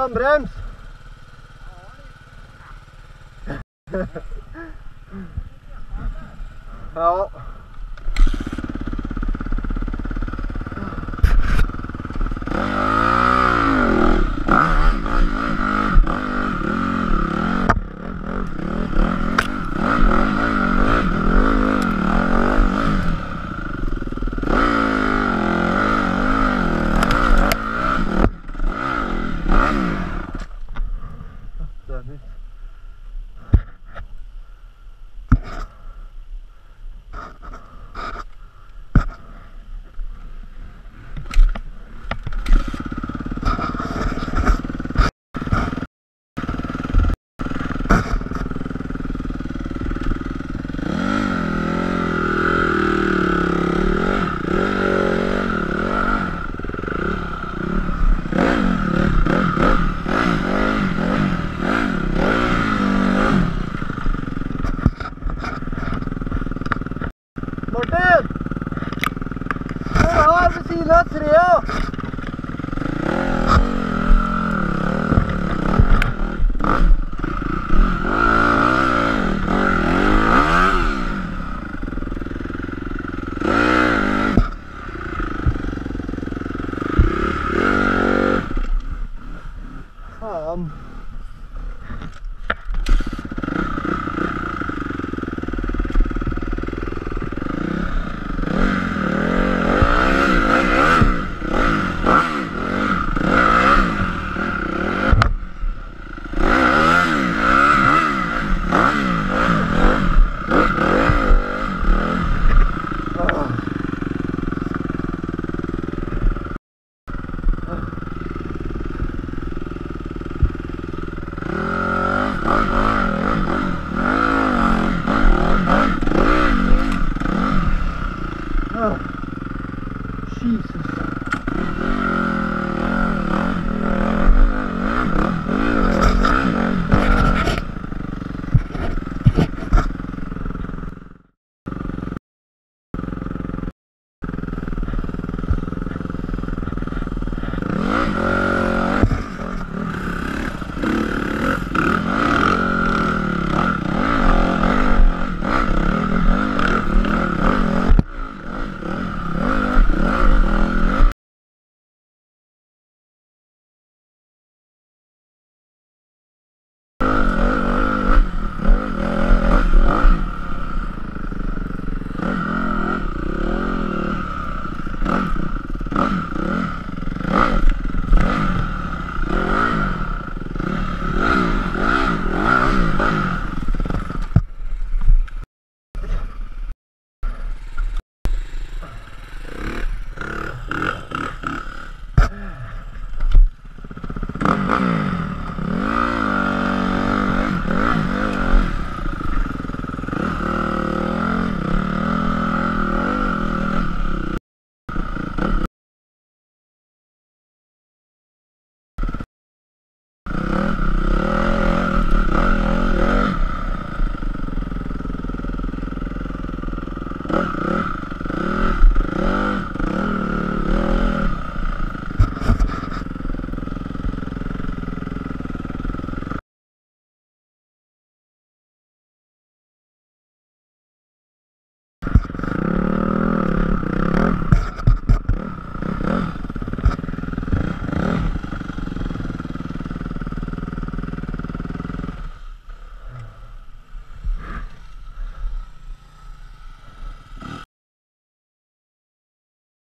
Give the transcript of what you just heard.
Frambremsen. Ja. not 3 hours.